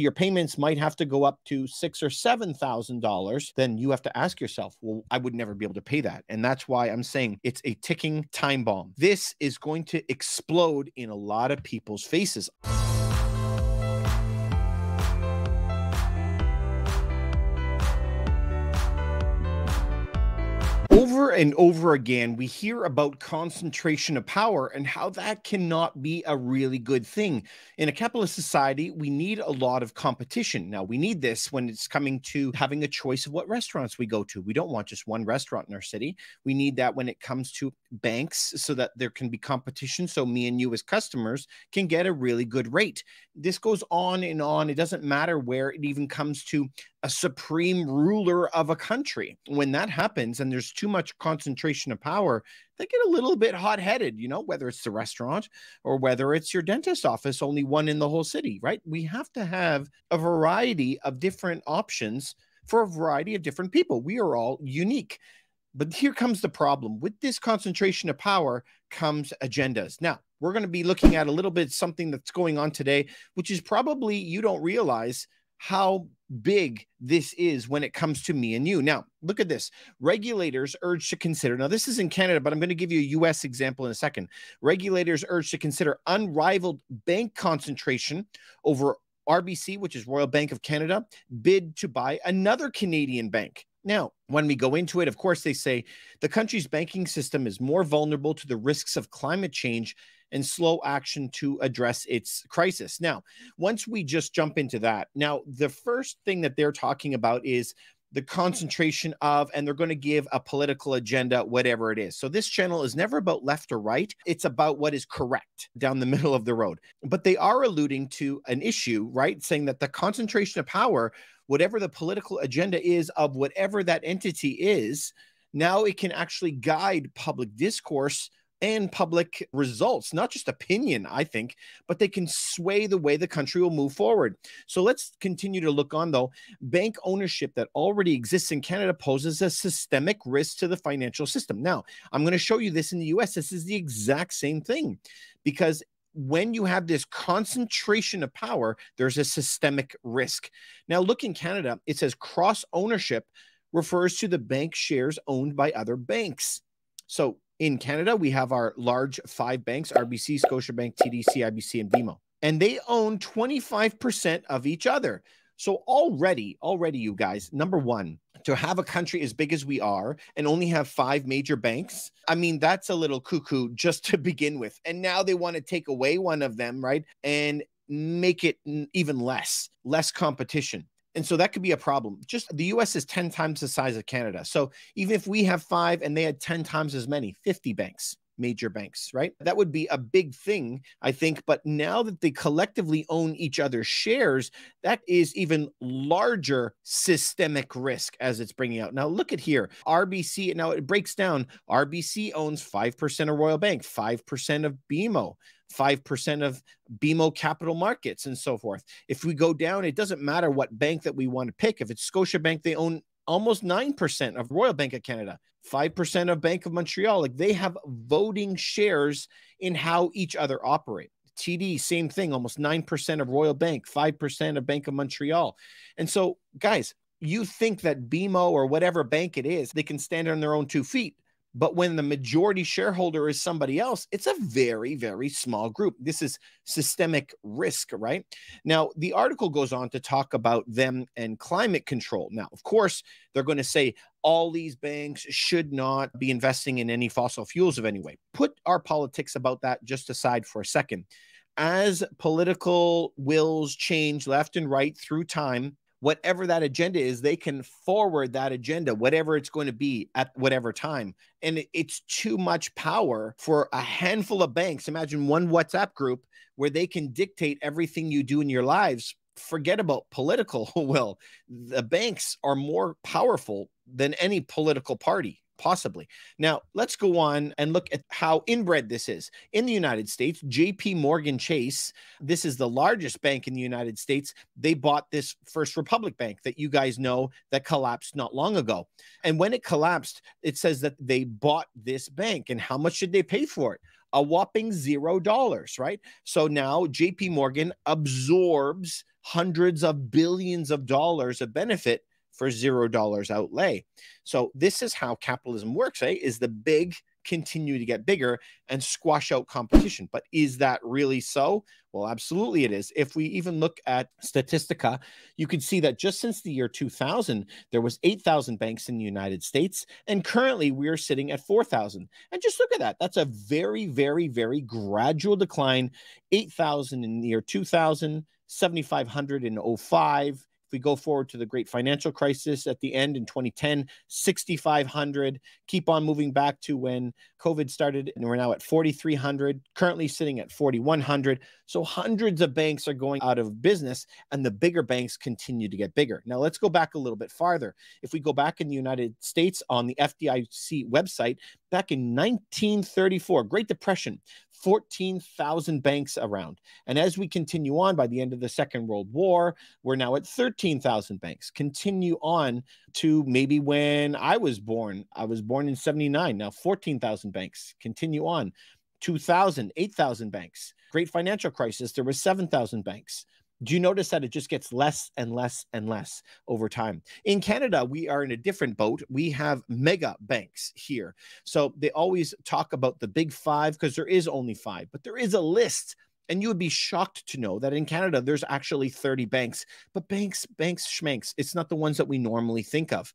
your payments might have to go up to $6,000 or $7,000, then you have to ask yourself, well, I would never be able to pay that. And that's why I'm saying it's a ticking time bomb. This is going to explode in a lot of people's faces. Over and over again, we hear about concentration of power and how that cannot be a really good thing. In a capitalist society, we need a lot of competition. Now, we need this when it's coming to having a choice of what restaurants we go to. We don't want just one restaurant in our city. We need that when it comes to banks so that there can be competition, so me and you as customers can get a really good rate. This goes on and on. It doesn't matter where it even comes to a supreme ruler of a country. When that happens and there's too much concentration of power, they get a little bit hot-headed, you know, whether it's the restaurant or whether it's your dentist office, only one in the whole city, right? We have to have a variety of different options for a variety of different people. We are all unique. But here comes the problem. With this concentration of power comes agendas. Now, we're going to be looking at a little bit something that's going on today, which is probably you don't realize how big this is when it comes to me and you. Now, look at this. Regulators urge to consider, now this is in Canada, but I'm going to give you a US example in a second. Regulators urge to consider unrivaled bank concentration over RBC, which is Royal Bank of Canada, bid to buy another Canadian bank. Now, when we go into it, of course, they say the country's banking system is more vulnerable to the risks of climate change and slow action to address its crisis. Now, once we just jump into that, now, the first thing that they're talking about is the concentration of, and they're going to give a political agenda, whatever it is. So this channel is never about left or right. It's about what is correct down the middle of the road. But they are alluding to an issue, right? Saying that the concentration of power, whatever the political agenda is of whatever that entity is, now it can actually guide public discourse and public results, not just opinion, I think, but they can sway the way the country will move forward. So let's continue to look on, though. Bank ownership that already exists in Canada poses a systemic risk to the financial system. Now, I'm going to show you this in the US. This is the exact same thing, because when you have this concentration of power, there's a systemic risk. Now, look in Canada, it says cross-ownership refers to the bank shares owned by other banks. So in Canada, we have our large five banks, RBC, Scotiabank, TD, CIBC, and BMO. And they own 25% of each other. So already, you guys, number one, to have a country as big as we are and only have five major banks, I mean, that's a little cuckoo just to begin with. And now they want to take away one of them, right? And make it even less competition. And so that could be a problem. Just the US is 10 times the size of Canada. So even if we have five and they had 10 times as many, 50 banks, major banks, right? That would be a big thing, I think. But now that they collectively own each other's shares, that is even larger systemic risk as it's bringing out. Now look at here, RBC, now it breaks down. RBC owns 5% of Royal Bank, 5% of BMO, 5% of BMO Capital Markets, and so forth. If we go down, it doesn't matter what bank that we want to pick. If it's Scotiabank, they own almost 9% of Royal Bank of Canada, 5% of Bank of Montreal. Like, they have voting shares in how each other operate. TD, same thing, almost 9% of Royal Bank, 5% of Bank of Montreal. And so, guys, you think that BMO or whatever bank it is, they can stand on their own two feet. But when the majority shareholder is somebody else, it's a very, very small group. This is systemic risk, right? Now, the article goes on to talk about them and climate control. Now, of course, they're going to say all these banks should not be investing in any fossil fuels of any way. Put our politics about that just aside for a second. As political wills change left and right through time, whatever that agenda is, they can forward that agenda, whatever it's going to be at whatever time. And it's too much power for a handful of banks. Imagine one WhatsApp group where they can dictate everything you do in your lives. Forget about political will. The banks are more powerful than any political party, possibly. Now, let's go on and look at how inbred this is. In the United States, JP Morgan Chase, this is the largest bank in the United States. They bought this First Republic Bank that you guys know that collapsed not long ago. And when it collapsed, it says that they bought this bank. And how much did they pay for it? a whopping $0, right? So now JP Morgan absorbs hundreds of billions of dollars of benefit for $0 outlay. So this is how capitalism works, eh? Is the big continue to get bigger and squash out competition. But is that really so? Well, absolutely it is. If we even look at Statistica, you can see that just since the year 2000, there was 8,000 banks in the United States, and currently we are sitting at 4,000. And just look at that. That's a very, very, very gradual decline. 8,000 in the year 2000, 7,500 in 05. If we go forward to the great financial crisis at the end in 2010, 6,500, keep on moving back to when COVID started, and we're now at 4,300, currently sitting at 4,100. So hundreds of banks are going out of business, and the bigger banks continue to get bigger. Now, let's go back a little bit farther. If we go back in the United States on the FDIC website, back in 1934, Great Depression, 14,000 banks around. And as we continue on, by the end of the Second World War, we're now at 13,000 banks. Continue on to maybe when I was born. I was born in 79, now 14,000 banks. Continue on. 2000, 8,000 banks. Great financial crisis, there were 7,000 banks. Do you notice that it just gets less and less and less over time? In Canada, we are in a different boat. We have mega banks here. So they always talk about the big five because there is only five, but there is a list. And you would be shocked to know that in Canada, there's actually 30 banks, but banks, schmanks. It's not the ones that we normally think of.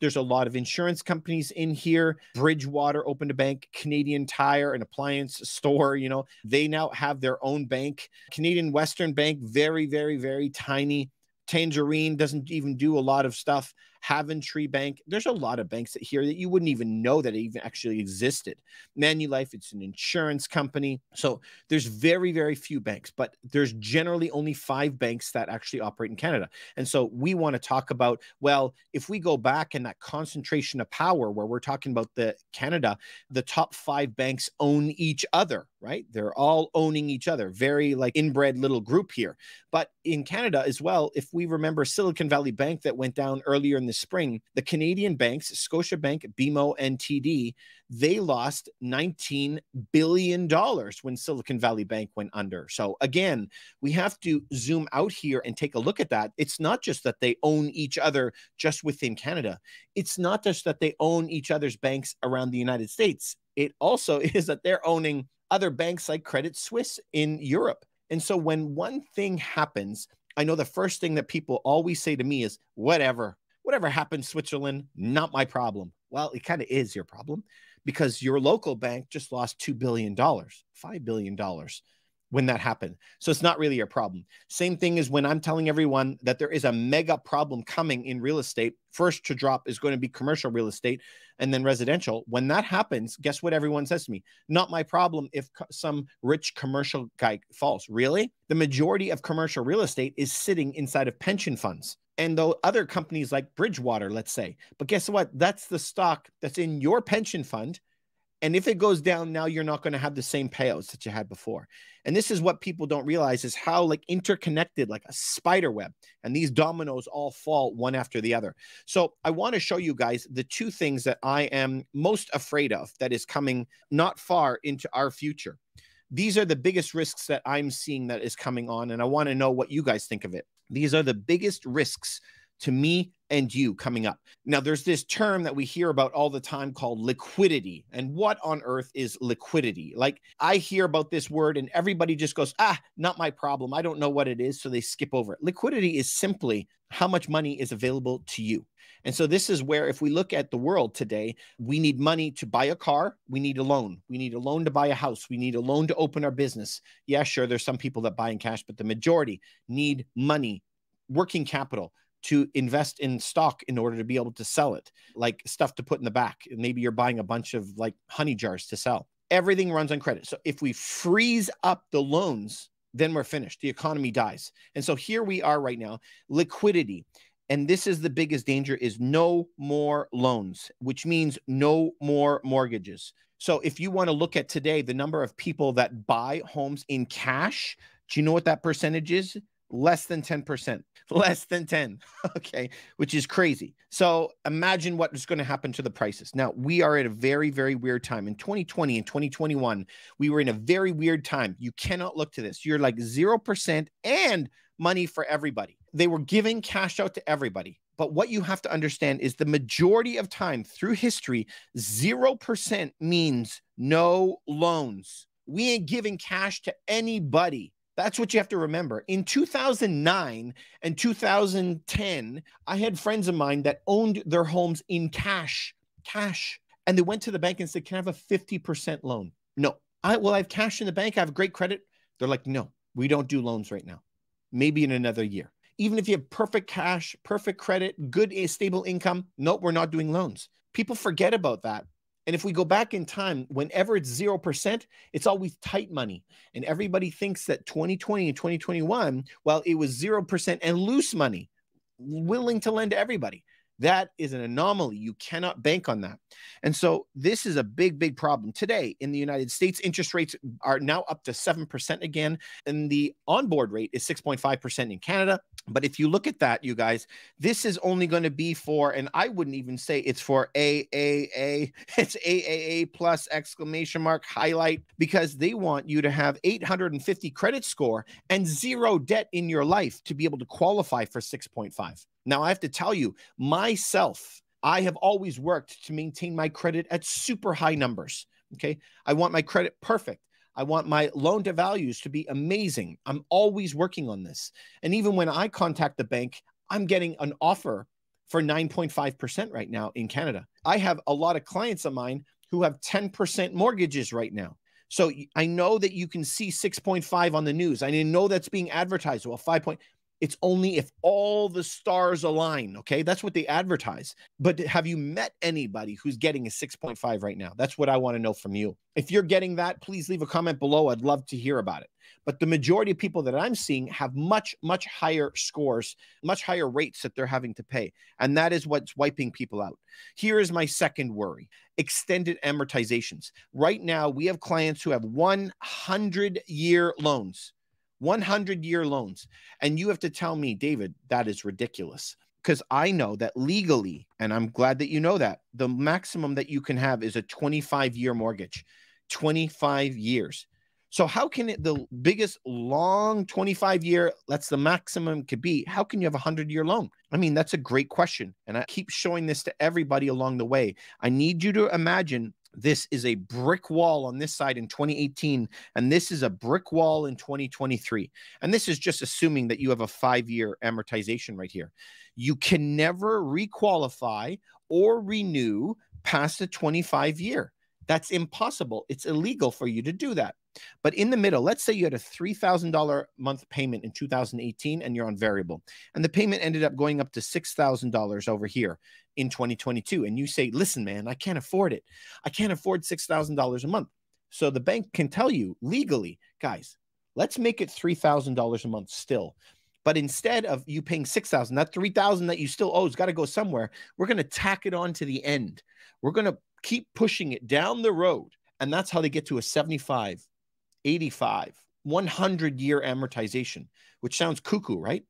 There's a lot of insurance companies in here. Bridgewater opened a bank, Canadian Tire, an appliance store, you know, they now have their own bank. Canadian Western Bank, very, very, very tiny. Tangerine doesn't even do a lot of stuff. Haventree Bank. There's a lot of banks here that you wouldn't even know that even actually existed. Manulife, it's an insurance company. So there's very, very few banks, but there's generally only five banks that actually operate in Canada. And so we want to talk about, well, if we go back in that concentration of power where we're talking about the Canada, the top five banks own each other, right? They're all owning each other. Very like inbred little group here. But in Canada as well, if we remember Silicon Valley Bank that went down earlier in the spring, the Canadian banks, Scotiabank, BMO, and TD, they lost $19 billion when Silicon Valley Bank went under. So again, we have to zoom out here and take a look at that. It's not just that they own each other just within Canada. It's not just that they own each other's banks around the United States. It also is that they're owning other banks like Credit Suisse in Europe. And so when one thing happens, I know the first thing that people always say to me is, whatever happened, Switzerland, not my problem. Well, it kind of is your problem because your local bank just lost $2 billion, $5 billion when that happened. So it's not really your problem. Same thing is when I'm telling everyone that there is a mega problem coming in real estate. First to drop is going to be commercial real estate and then residential. When that happens, guess what everyone says to me? Not my problem if some rich commercial guy falls. Really? The majority of commercial real estate is sitting inside of pension funds. And though other companies like Bridgewater, let's say, but guess what? That's the stock that's in your pension fund. And if it goes down now, you're not going to have the same payouts that you had before. And this is what people don't realize is how like interconnected, like a spider web, and these dominoes all fall one after the other. So I want to show you guys the two things that I am most afraid of that is coming not far into our future. These are the biggest risks that I'm seeing that is coming on. And I want to know what you guys think of it. These are the biggest risks to me and you coming up. Now, there's this term that we hear about all the time called liquidity. And what on earth is liquidity? Like I hear about this word and everybody just goes, not my problem. I don't know what it is. So they skip over it. Liquidity is simply how much money is available to you. And so this is where if we look at the world today, we need money to buy a car. We need a loan. We need a loan to buy a house. We need a loan to open our business. Yeah, sure. There's some people that buy in cash, but the majority need money, working capital, to invest in stock in order to be able to sell it, like stuff to put in the back. Maybe you're buying a bunch of like honey jars to sell. Everything runs on credit. So if we freeze up the loans, then we're finished. The economy dies. And so here we are right now, liquidity. And this is the biggest danger is no more loans, which means no more mortgages. So if you want to look at today, the number of people that buy homes in cash, do you know what that percentage is? less than 10%, less than 10, okay, which is crazy. So imagine what is going to happen to the prices. Now, we are at a very, very weird time. In 2020 and 2021, we were in a very weird time. You cannot look to this. You're like 0% and money for everybody. They were giving cash out to everybody. But what you have to understand is the majority of time through history, 0% means no loans. We ain't giving cash to anybody. That's what you have to remember. In 2009 and 2010, I had friends of mine that owned their homes in cash. And they went to the bank and said, can I have a 50% loan? No. Well, I have cash in the bank. I have great credit. They're like, no, we don't do loans right now. Maybe in another year. Even if you have perfect cash, perfect credit, good, stable income, nope, we're not doing loans. People forget about that. And if we go back in time, whenever it's 0%, it's always tight money. And everybody thinks that 2020 and 2021, well, it was 0% and loose money, willing to lend to everybody. That is an anomaly. You cannot bank on that. And so this is a big, big problem. Today in the United States, interest rates are now up to 7% again. And the onboard rate is 6.5% in Canada. But if you look at that, you guys, this is only going to be for, and I wouldn't even say it's for AAA, it's AAA plus !! Highlight, because they want you to have 850 credit score and zero debt in your life to be able to qualify for 6.5. Now, I have to tell you, myself, I have always worked to maintain my credit at super high numbers, okay? I want my credit perfect. I want my loan to values to be amazing. I'm always working on this. And even when I contact the bank, I'm getting an offer for 9.5% right now in Canada. I have a lot of clients of mine who have 10% mortgages right now. So I know that you can see 6.5 on the news. I know that's being advertised. Well, 5. It's only if all the stars align, okay? That's what they advertise. But have you met anybody who's getting a 6.5 right now? That's what I want to know from you. If you're getting that, please leave a comment below. I'd love to hear about it. But the majority of people that I'm seeing have much, much higher scores, much higher rates that they're having to pay. And that is what's wiping people out. Here is my second worry, extended amortizations. Right now, we have clients who have 100-year loans. 100-year loans. And you have to tell me, David, that is ridiculous, because I know that legally, and I'm glad that you know that, the maximum that you can have is a 25-year mortgage, 25 years. So how can it, the biggest long 25-year, that's the maximum could be, how can you have a 100-year loan? I mean, that's a great question. And I keep showing this to everybody along the way. I need you to imagine this is a brick wall on this side in 2018, and this is a brick wall in 2023. And this is just assuming that you have a 5-year amortization right here. You can never requalify or renew past a 25-year. That's impossible. It's illegal for you to do that. But in the middle, let's say you had a $3,000 month payment in 2018 and you're on variable, and the payment ended up going up to $6,000 over here in 2022. And you say, listen, man, I can't afford it. I can't afford $6,000 a month. So the bank can tell you legally, guys, let's make it $3,000 a month still. But instead of you paying $6,000, that $3,000 that you still owe has got to go somewhere. We're going to tack it on to the end. We're going to keep pushing it down the road. And that's how they get to a 75, 85, 100-year amortization, which sounds cuckoo, right?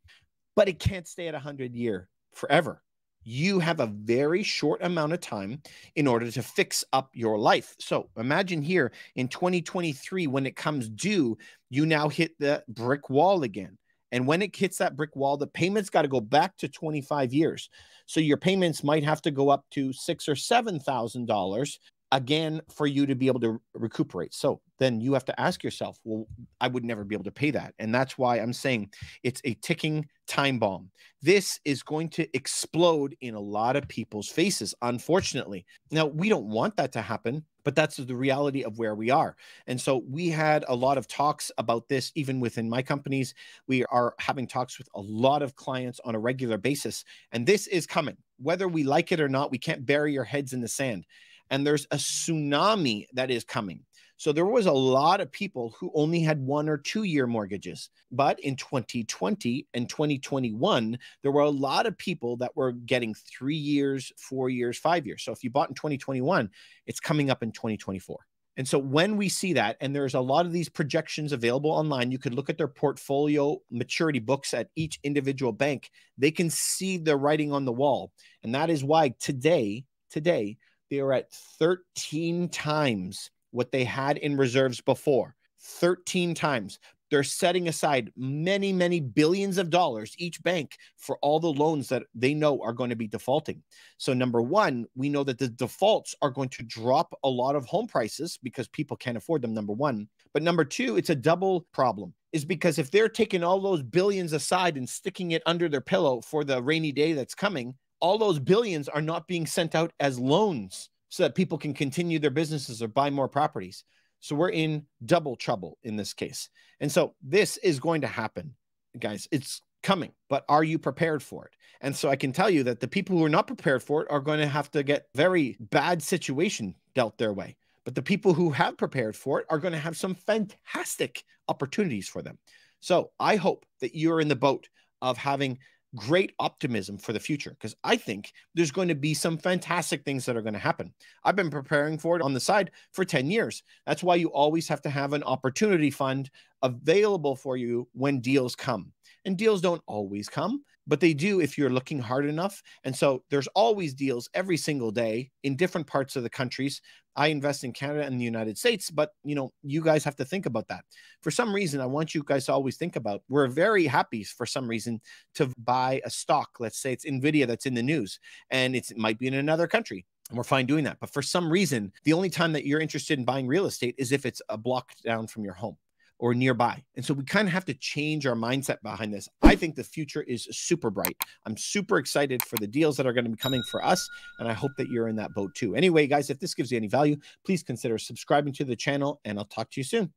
But it can't stay at 100-year forever. You have a very short amount of time in order to fix up your life. So imagine here in 2023, when it comes due, you now hit the brick wall again. And when it hits that brick wall, the payments got to go back to 25 years. So your payments might have to go up to $6,000 or $7,000 again for you to be able to recuperate. So then you have to ask yourself, well, I would never be able to pay that. And that's why I'm saying it's a ticking time bomb. This is going to explode in a lot of people's faces, unfortunately. Now, we don't want that to happen, but that's the reality of where we are. And so we had a lot of talks about this, even within my companies. We are having talks with a lot of clients on a regular basis. And this is coming. Whether we like it or not, we can't bury our heads in the sand. And there's a tsunami that is coming. So there was a lot of people who only had 1 or 2 year mortgages. But in 2020 and 2021, there were a lot of people that were getting 3 years, 4 years, 5 years. So if you bought in 2021, it's coming up in 2024. And so when we see that, and there's a lot of these projections available online, you can look at their portfolio maturity books at each individual bank. They can see the writing on the wall. And that is why today, they are at 13 times what they had in reserves before. 13 times. They're setting aside many, many billions of dollars, each bank, for all the loans that they know are going to be defaulting. So number one, we know that the defaults are going to drop a lot of home prices because people can't afford them, number one. But number two, it's a double problem, is because if they're taking all those billions aside and sticking it under their pillow for the rainy day that's coming, all those billions are not being sent out as loans so that people can continue their businesses or buy more properties. So we're in double trouble in this case. And so this is going to happen, guys. It's coming, but are you prepared for it? And so I can tell you that the people who are not prepared for it are going to have to get very bad situation dealt their way. But the people who have prepared for it are going to have some fantastic opportunities for them. So I hope that you're in the boat of having great optimism for the future, because I think there's going to be some fantastic things that are going to happen. I've been preparing for it on the side for 10 years. That's why you always have to have an opportunity fund available for you when deals come. And deals don't always come, but they do if you're looking hard enough. And so there's always deals every single day in different parts of the countries. I invest in Canada and the United States, but you guys have to think about that. For some reason, I want you guys to always think about, we're very happy for some reason to buy a stock. Let's say it's NVIDIA that's in the news, and it might be in another country, and we're fine doing that. But for some reason, the only time that you're interested in buying real estate is if it's a block down from your home or nearby. And so we kind of have to change our mindset behind this. I think the future is super bright. I'm super excited for the deals that are going to be coming for us, and I hope that you're in that boat too. Anyway, guys, if this gives you any value, please consider subscribing to the channel, and I'll talk to you soon.